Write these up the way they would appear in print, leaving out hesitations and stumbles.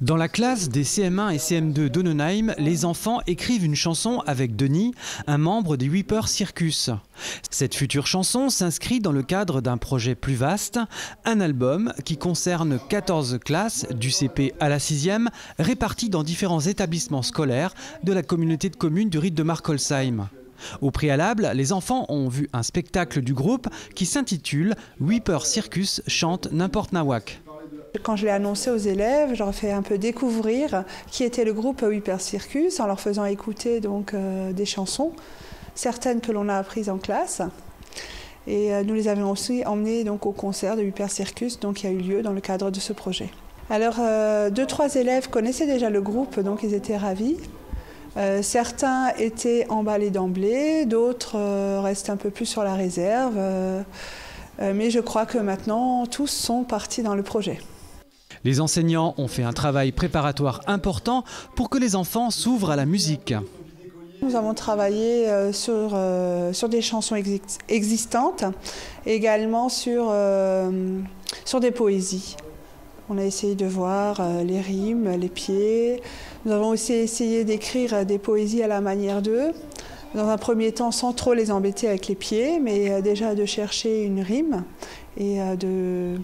Dans la classe des CM1 et CM2 d'Ohnenheim, les enfants écrivent une chanson avec Denis, un membre des Weepers Circus. Cette future chanson s'inscrit dans le cadre d'un projet plus vaste, un album qui concerne 14 classes du CP à la 6e, réparties dans différents établissements scolaires de la communauté de communes du rite de Markolsheim. Au préalable, les enfants ont vu un spectacle du groupe qui s'intitule « Weepers Circus chante n'importe nawak ». Quand je l'ai annoncé aux élèves, je leur ai fait un peu découvrir qui était le groupe Weepers Circus en leur faisant écouter donc, des chansons, certaines que l'on a apprises en classe. Et nous les avions aussi emmenées donc, au concert de Weepers Circus donc, qui a eu lieu dans le cadre de ce projet. Alors, 2-3 élèves connaissaient déjà le groupe, donc ils étaient ravis. Certains étaient emballés d'emblée, d'autres restent un peu plus sur la réserve. Mais je crois que maintenant, tous sont partis dans le projet. Les enseignants ont fait un travail préparatoire important pour que les enfants s'ouvrent à la musique. Nous avons travaillé sur des chansons existantes, également sur des poésies. On a essayé de voir les rimes, les pieds. Nous avons aussi essayé d'écrire des poésies à la manière d'eux. Dans un premier temps, sans trop les embêter avec les pieds, mais déjà de chercher une rime et de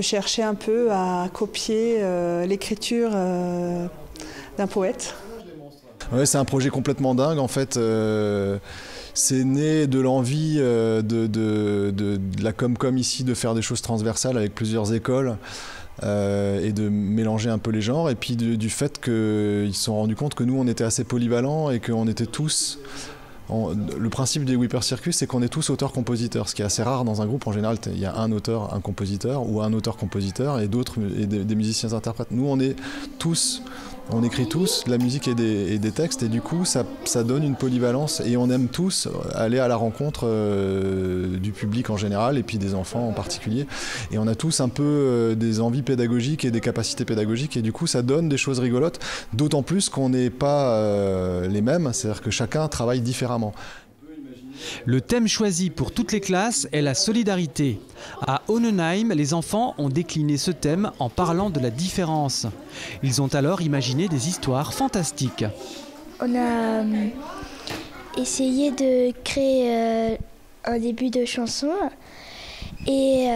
chercher un peu à copier l'écriture d'un poète. Ouais, c'est un projet complètement dingue en fait. C'est né de l'envie de la Comcom ici de faire des choses transversales avec plusieurs écoles et de mélanger un peu les genres. Et puis du fait qu'ils se sont rendus compte que nous, on était assez polyvalents et qu'on était tous... Le principe des Weepers Circus, c'est qu'on est tous auteurs-compositeurs, ce qui est assez rare dans un groupe. En général, il y a un auteur, un compositeur, ou un auteur-compositeur et d'autres des musiciens-interprètes. Nous, on est tous... On écrit tous de la musique et des textes et du coup ça donne une polyvalence et on aime tous aller à la rencontre du public en général et puis des enfants en particulier et on a tous un peu des envies pédagogiques et des capacités pédagogiques et du coup ça donne des choses rigolotes d'autant plus qu'on n'est pas les mêmes, c'est-à-dire que chacun travaille différemment. Le thème choisi pour toutes les classes est la solidarité. À Ohnenheim, les enfants ont décliné ce thème en parlant de la différence. Ils ont alors imaginé des histoires fantastiques. On a essayé de créer un début de chanson et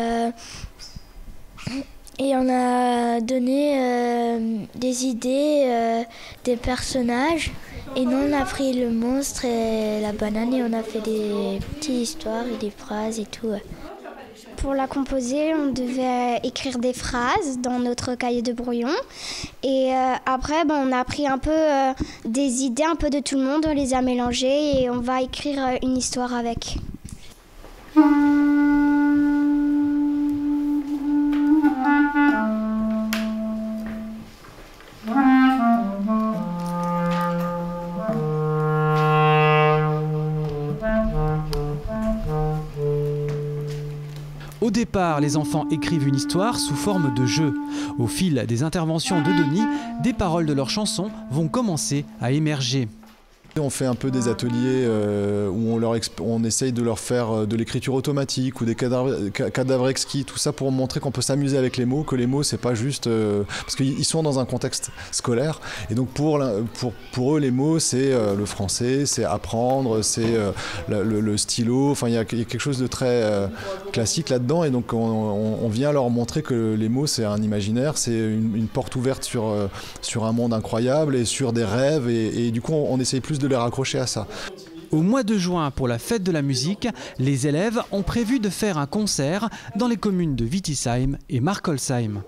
on a donné des idées, des personnages. Et nous, on a pris le monstre et la banane et on a fait des petites histoires et des phrases et tout. Pour la composer, on devait écrire des phrases dans notre cahier de brouillon. Et après, on a pris un peu des idées un peu de tout le monde, on les a mélangées et on va écrire une histoire avec. Au départ, les enfants écrivent une histoire sous forme de jeu. Au fil des interventions de Denis, des paroles de leurs chansons vont commencer à émerger. On fait un peu des ateliers où on essaye de leur faire de l'écriture automatique ou des cadavres exquis, tout ça pour montrer qu'on peut s'amuser avec les mots, que les mots c'est pas juste... parce qu'ils sont dans un contexte scolaire et donc pour eux les mots c'est le français, c'est apprendre, c'est le stylo, enfin il y a quelque chose de très classique là-dedans et donc on vient leur montrer que les mots c'est un imaginaire, c'est une porte ouverte sur un monde incroyable et sur des rêves et du coup on essaye plus de les raccrocher à ça. Au mois de juin, pour la fête de la musique, les élèves ont prévu de faire un concert dans les communes de Wittisheim et Markolsheim.